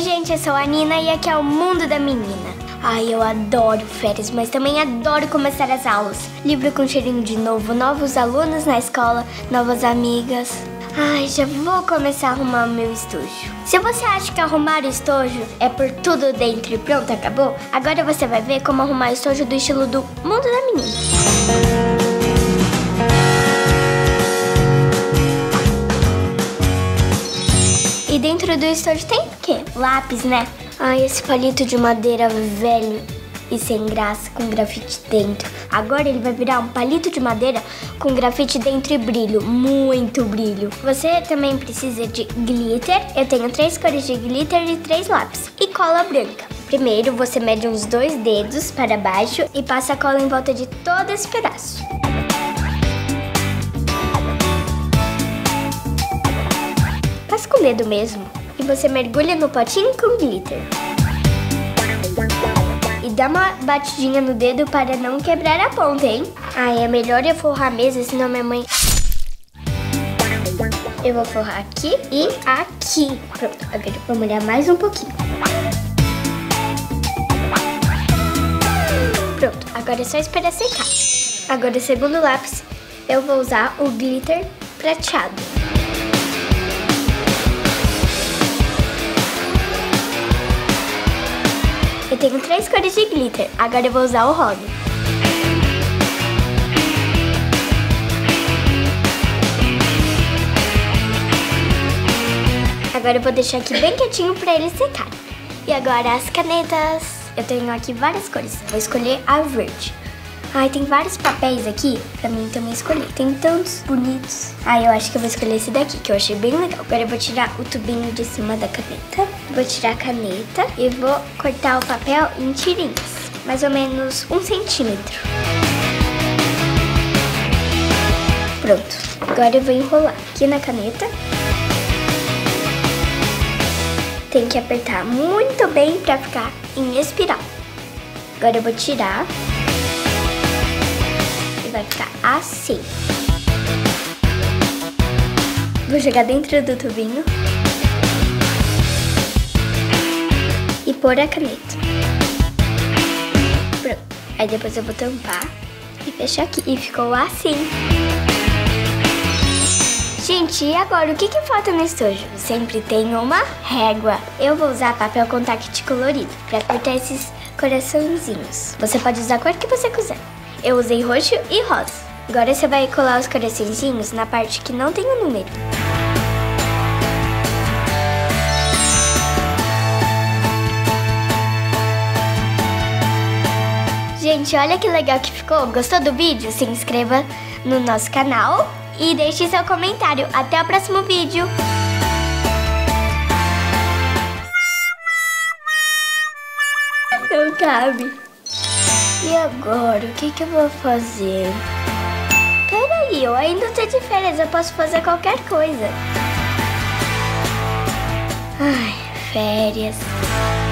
Oi gente, eu sou a Nina e aqui é o Mundo da Menina. Ai, eu adoro férias, mas também adoro começar as aulas. Livro com cheirinho de novo, novos alunos na escola, novas amigas. Ai, já vou começar a arrumar o meu estojo. Se você acha que arrumar o estojo é por tudo dentro e pronto, acabou, agora você vai ver como arrumar o estojo do estilo do Mundo da Menina. E dentro do estojo tem o quê? Lápis, né? Ai, esse palito de madeira velho e sem graça, com grafite dentro. Agora ele vai virar um palito de madeira com grafite dentro e brilho. Muito brilho. Você também precisa de glitter. Eu tenho 3 cores de glitter e 3 lápis. E cola branca. Primeiro você mede uns 2 dedos para baixo e passa a cola em volta de todo esse pedaço. Com o dedo mesmo. E você mergulha no potinho com glitter. E dá uma batidinha no dedo para não quebrar a ponta, hein? Ai, é melhor eu forrar a mesa, senão minha mãe... Eu vou forrar aqui e aqui. Pronto, agora vou molhar mais um pouquinho. Pronto, agora é só esperar secar. Agora o segundo lápis, eu vou usar o glitter prateado. Eu tenho 3 cores de glitter, agora eu vou usar o rosa. Agora eu vou deixar aqui bem quietinho para ele secar. E agora as canetas. Eu tenho aqui várias cores, vou escolher a verde. Ai, tem vários papéis aqui pra mim também escolher. Tem tantos bonitos. Ai, eu acho que eu vou escolher esse daqui, que eu achei bem legal. Agora eu vou tirar o tubinho de cima da caneta. Vou tirar a caneta e vou cortar o papel em tirinhas. Mais ou menos 1 centímetro. Pronto. Agora eu vou enrolar aqui na caneta. Tem que apertar muito bem pra ficar em espiral. Agora eu vou tirar... Vai ficar assim. Vou jogar dentro do tubinho e pôr a caneta. Pronto. Aí depois eu vou tampar e fechar aqui. E ficou assim. Gente, e agora o que falta no estojo? Sempre tem uma régua. Eu vou usar papel contact colorido para cortar esses coraçõezinhos. Você pode usar a cor que você quiser. Eu usei roxo e rosa. Agora você vai colar os coraçõezinhos na parte que não tem o número. Gente, olha que legal que ficou. Gostou do vídeo? Se inscreva no nosso canal e deixe seu comentário. Até o próximo vídeo! Não cabe. E agora, o que eu vou fazer? Peraí, eu ainda tô de férias, eu posso fazer qualquer coisa. Ai, férias.